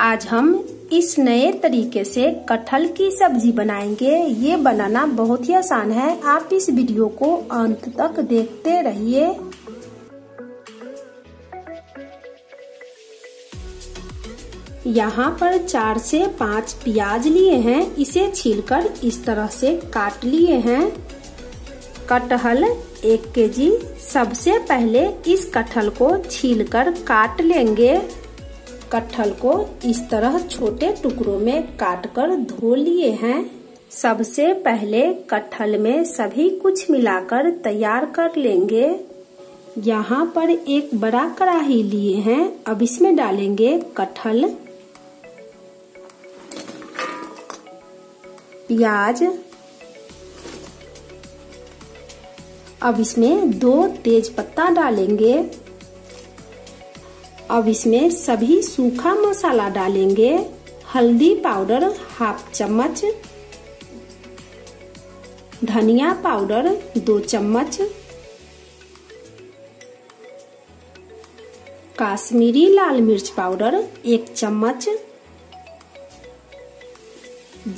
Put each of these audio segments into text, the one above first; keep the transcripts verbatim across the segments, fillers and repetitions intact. आज हम इस नए तरीके से कटहल की सब्जी बनाएंगे। ये बनाना बहुत ही आसान है, आप इस वीडियो को अंत तक देखते रहिए। यहाँ पर चार से पाँच प्याज लिए हैं, इसे छीलकर इस तरह से काट लिए हैं। कटहल एक केजी, सबसे पहले इस कटहल को छीलकर काट लेंगे। कटहल को इस तरह छोटे टुकड़ों में काटकर धो लिए हैं। सबसे पहले कटहल में सभी कुछ मिलाकर तैयार कर लेंगे। यहाँ पर एक बड़ा कढ़ाई लिए हैं, अब इसमें डालेंगे कटहल, प्याज। अब इसमें दो तेज पत्ता डालेंगे। अब इसमें सभी सूखा मसाला डालेंगे। हल्दी पाउडर हाफ चम्मच, धनिया पाउडर दो चम्मच, काश्मीरी लाल मिर्च पाउडर एक चम्मच,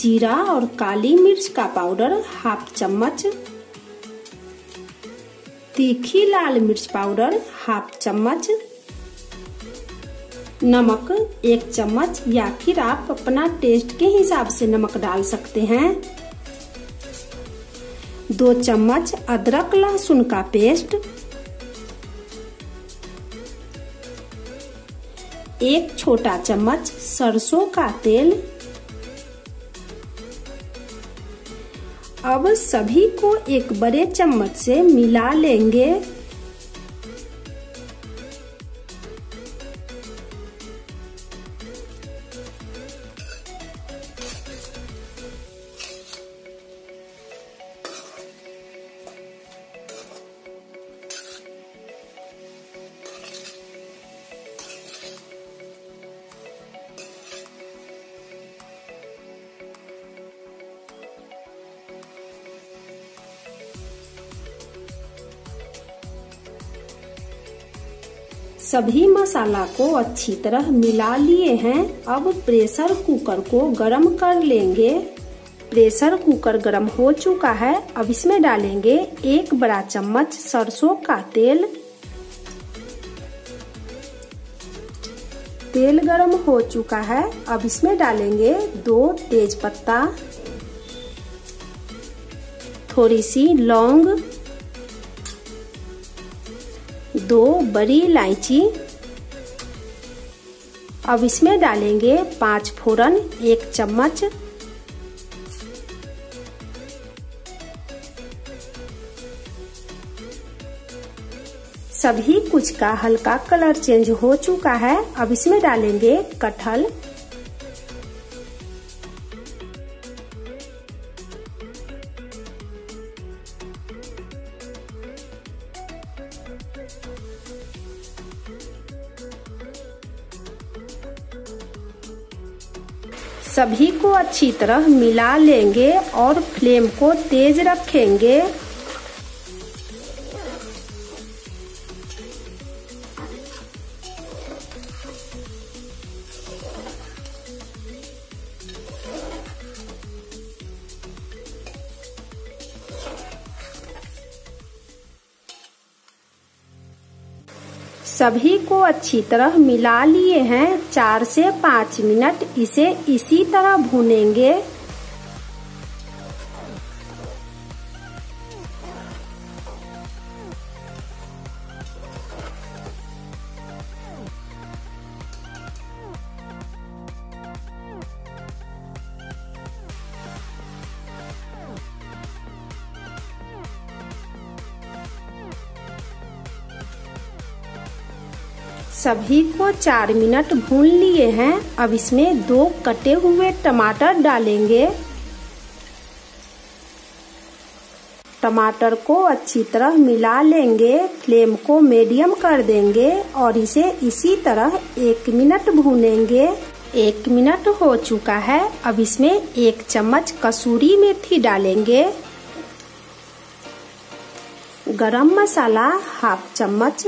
जीरा और काली मिर्च का पाउडर हाफ चम्मच, तीखी लाल मिर्च पाउडर हाफ चम्मच, नमक एक चम्मच या फिर आप अपना टेस्ट के हिसाब से नमक डाल सकते हैं, दो चम्मच अदरक लहसुन का पेस्ट, एक छोटा चम्मच सरसों का तेल। अब सभी को एक बड़े चम्मच से मिला लेंगे। सभी मसाला को अच्छी तरह मिला लिए हैं। अब प्रेशर कुकर को गरम कर लेंगे। प्रेशर कुकर गरम हो चुका है, अब इसमें डालेंगे एक बड़ा चम्मच सरसों का तेल। तेल गरम हो चुका है, अब इसमें डालेंगे दो तेज पत्ता, थोड़ी सी लौंग, दो बड़ी इलायची। अब इसमें डालेंगे पांच फोड़न एक चम्मच, सभी कुछ का हल्का कलर चेंज हो चुका है। अब इसमें डालेंगे कटहल, सभी को अच्छी तरह मिला लेंगे और फ्लेम को तेज रखेंगे। सभी को अच्छी तरह मिला लिए हैं। चार से पाँच मिनट इसे इसी तरह भूनेंगे। सभी को चार मिनट भून लिए हैं। अब इसमें दो कटे हुए टमाटर डालेंगे। टमाटर को अच्छी तरह मिला लेंगे, फ्लेम को मीडियम कर देंगे और इसे इसी तरह एक मिनट भूनेंगे। एक मिनट हो चुका है, अब इसमें एक चम्मच कसूरी मेथी डालेंगे, गरम मसाला हाफ चम्मच।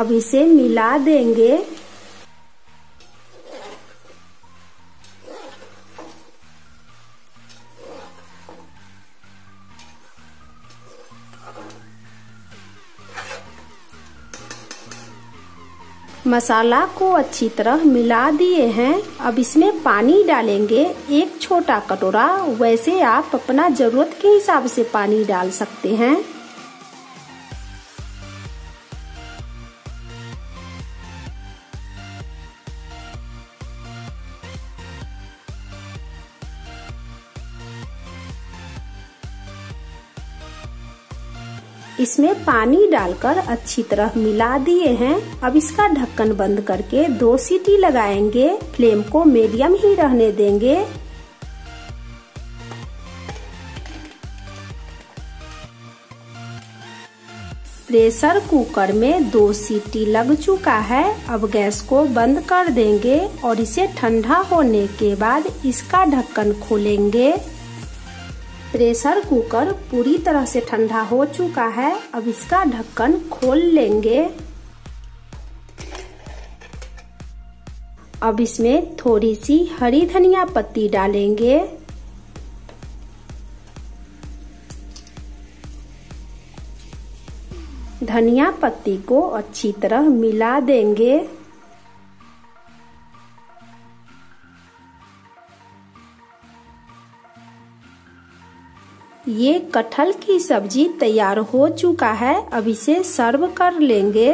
अब इसे मिला देंगे। मसाला को अच्छी तरह मिला दिए हैं। अब इसमें पानी डालेंगे एक छोटा कटोरा। वैसे आप अपना जरूरत के हिसाब से पानी डाल सकते हैं। इसमें पानी डालकर अच्छी तरह मिला दिए हैं। अब इसका ढक्कन बंद करके दो सीटी लगाएंगे। फ्लेम को मीडियम ही रहने देंगे। प्रेशर कुकर में दो सीटी लग चुका है। अब गैस को बंद कर देंगे और इसे ठंडा होने के बाद इसका ढक्कन खोलेंगे। प्रेशर कुकर पूरी तरह से ठंडा हो चुका है। अब इसका ढक्कन खोल लेंगे। अब इसमें थोड़ी सी हरी धनिया पत्ती डालेंगे। धनिया पत्ती को अच्छी तरह मिला देंगे। ये कटहल की सब्जी तैयार हो चुका है। अब इसे सर्व कर लेंगे।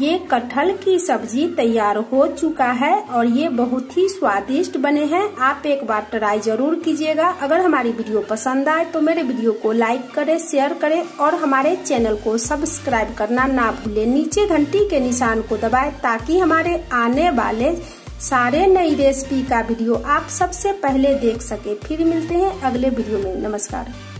ये कटहल की सब्जी तैयार हो चुका है और ये बहुत ही स्वादिष्ट बने हैं। आप एक बार ट्राई जरूर कीजिएगा। अगर हमारी वीडियो पसंद आए तो मेरे वीडियो को लाइक करें, शेयर करें और हमारे चैनल को सब्सक्राइब करना ना भूलें। नीचे घंटी के निशान को दबाएं ताकि हमारे आने वाले सारे नई रेसिपी का वीडियो आप सबसे पहले देख सके। फिर मिलते हैं अगले वीडियो में। नमस्कार।